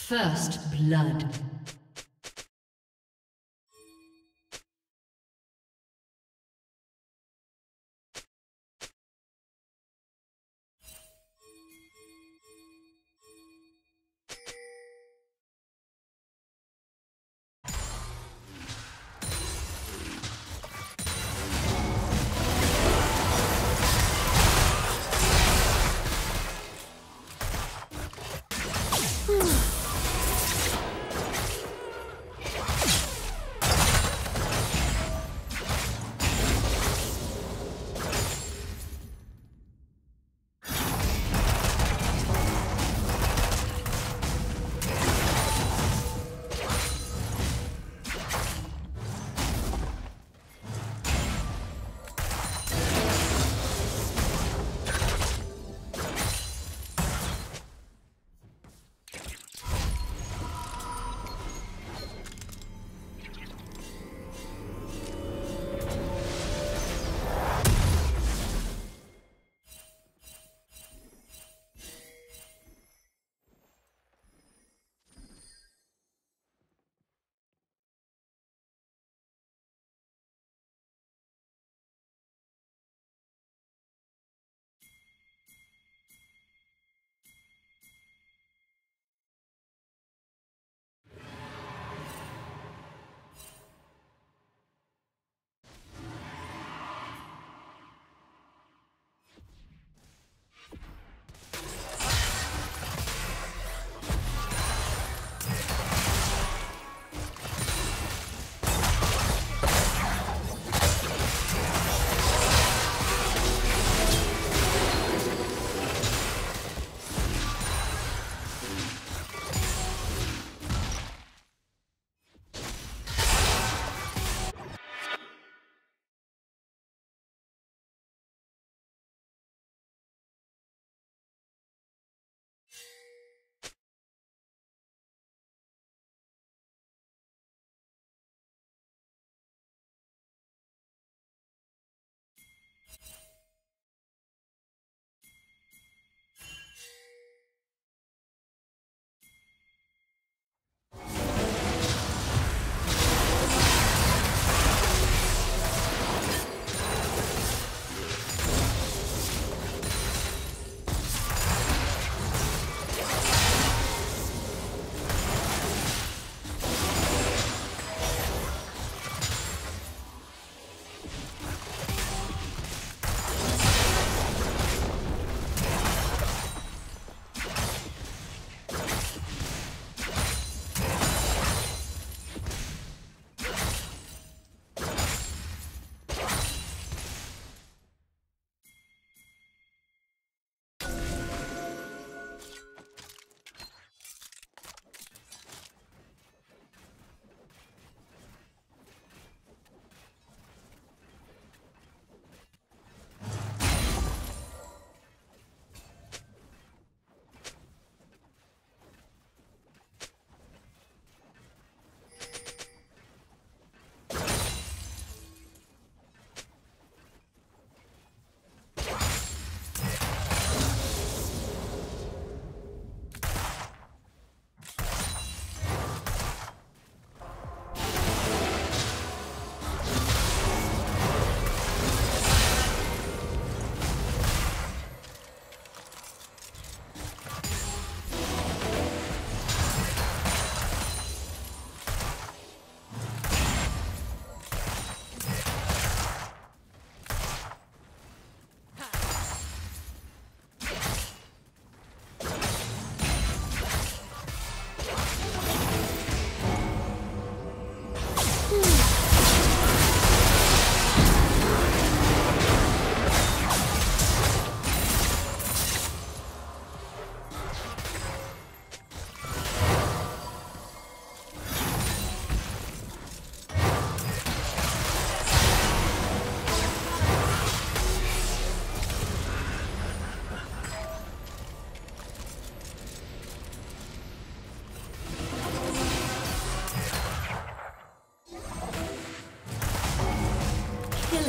First blood.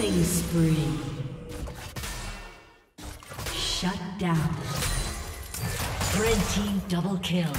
Killing spree. Shut down. Red team double kill.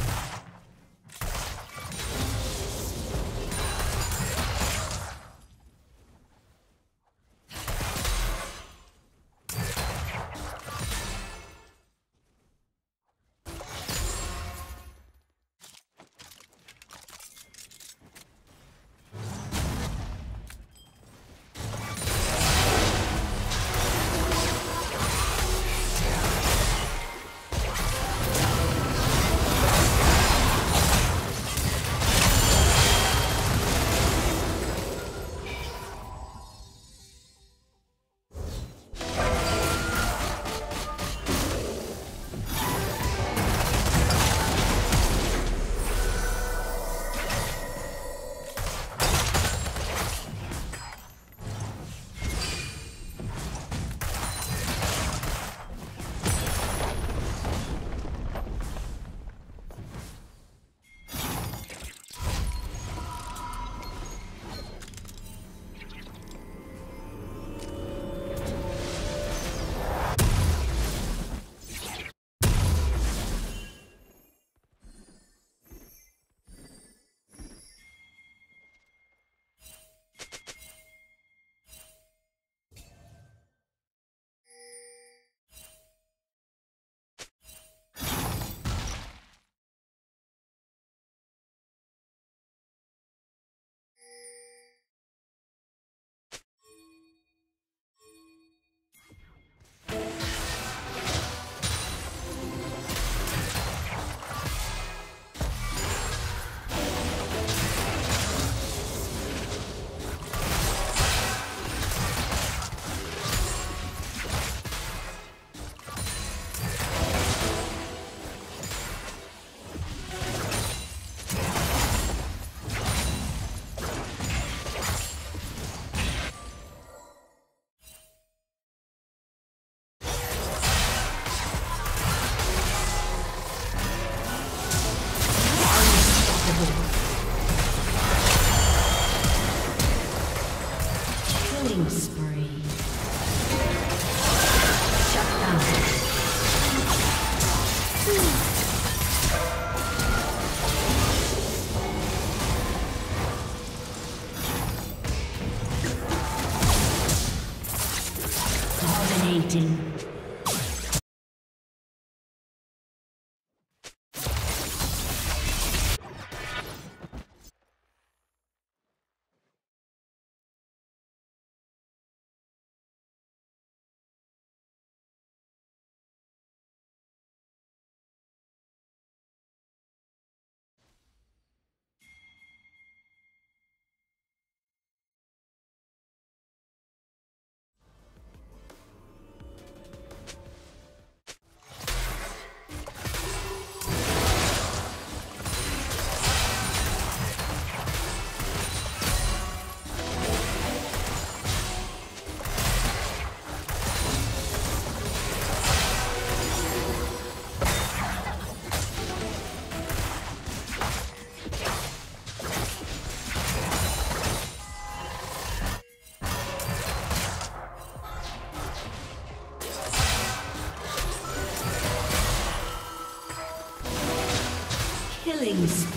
Dominating. Killing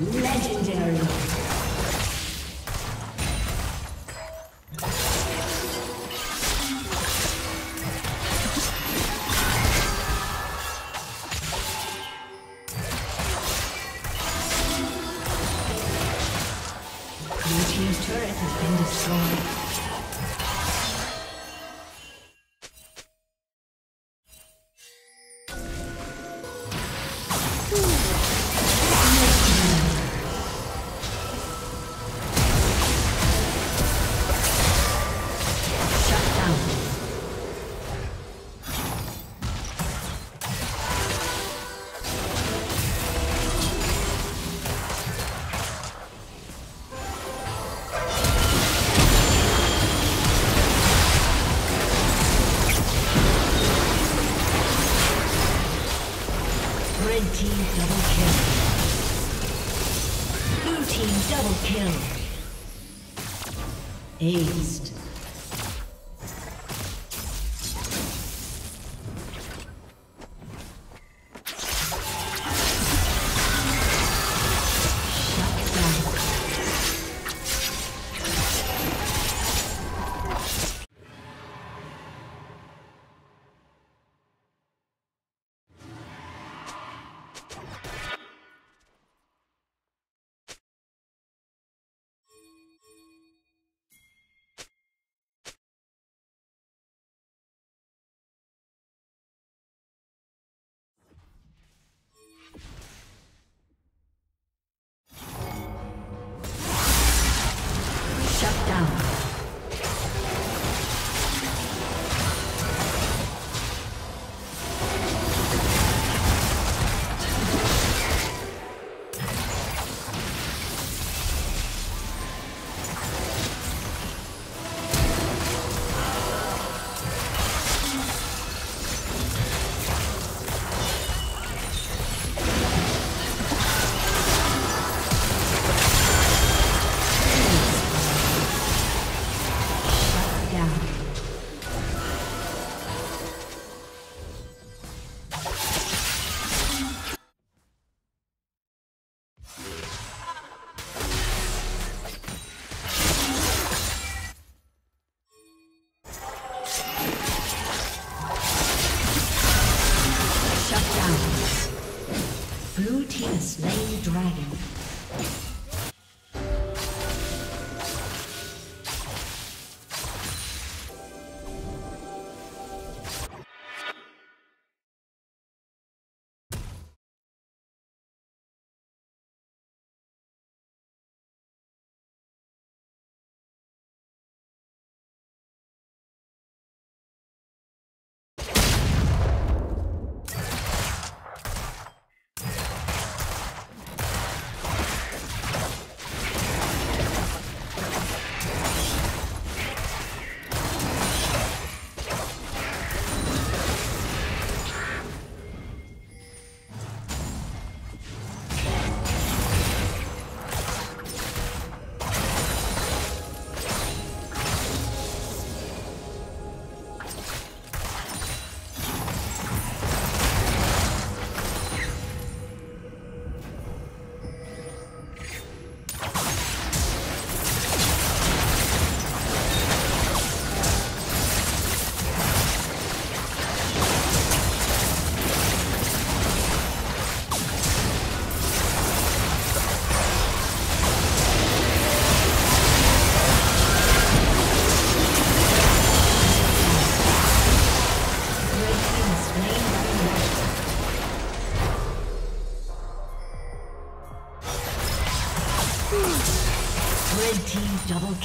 Legendary. Red team double kill. Blue team double kill. Aced. down. Blue team has slain the dragon. Red team double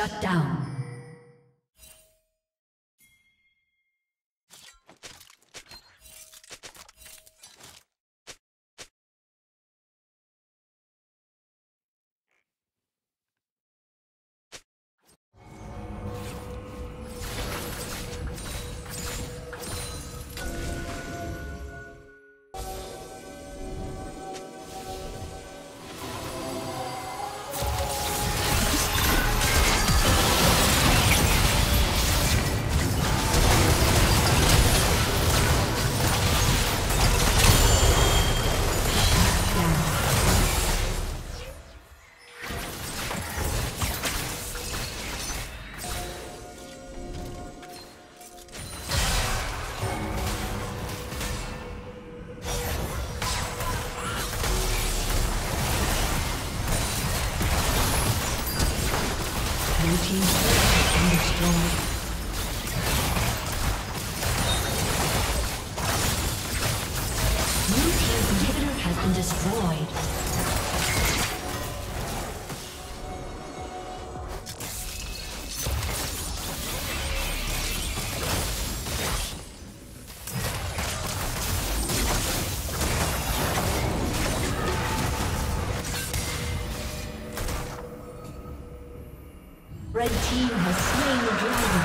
Shut down. team's turret has been destroyed. Red team has slain the dragon.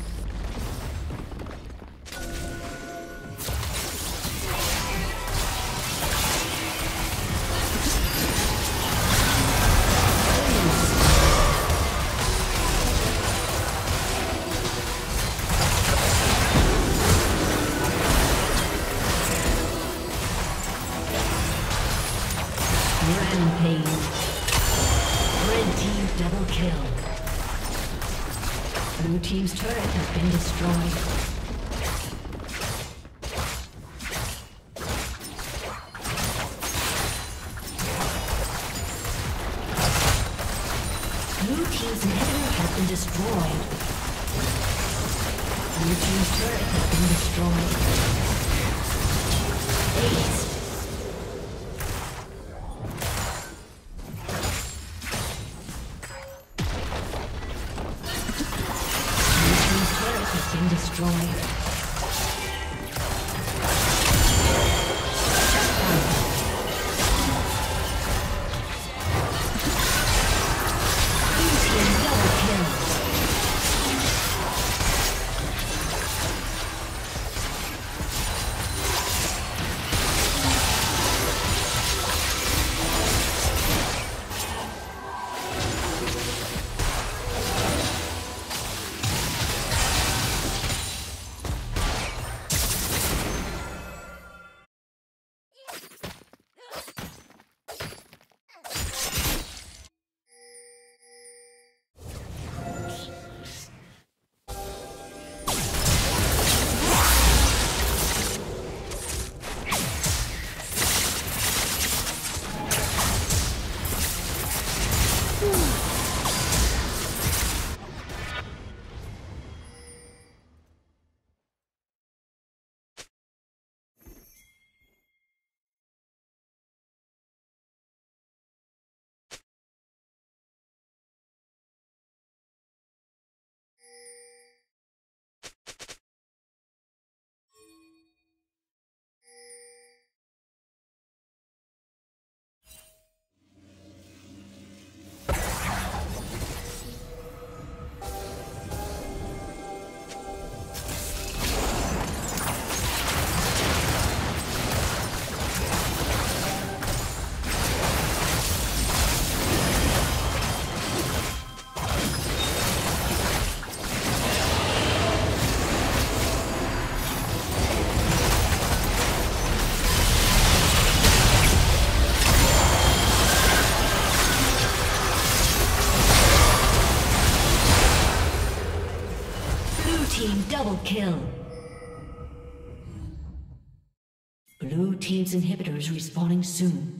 Blue team's turret has been destroyed. Blue team's inhibitor has been destroyed. Blue team's turret has been destroyed. Ace. Double kill. Blue team's inhibitor is respawning soon.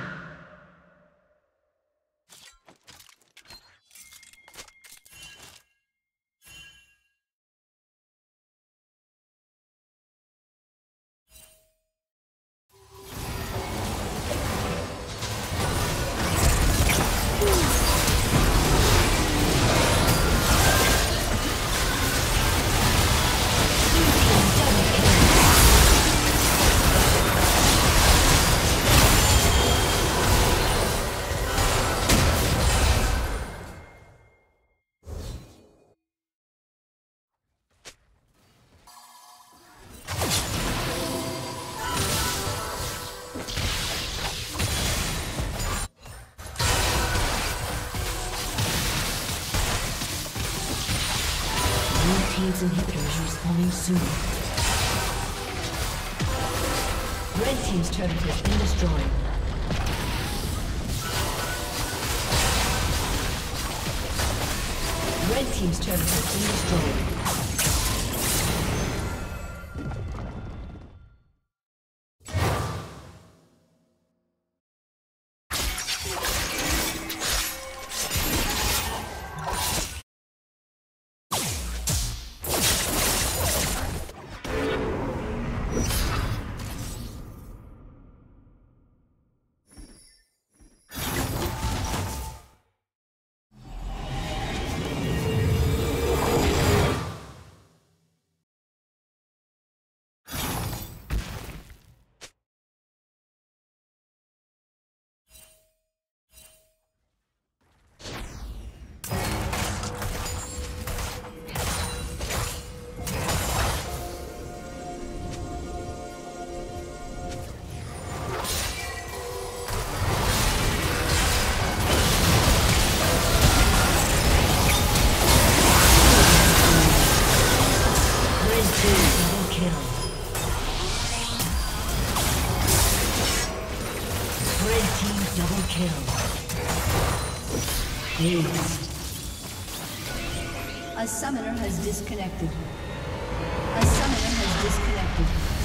Inhibitors respawning soon. Red team's turret has been destroyed. Red team's turret has been destroyed. A summoner has disconnected.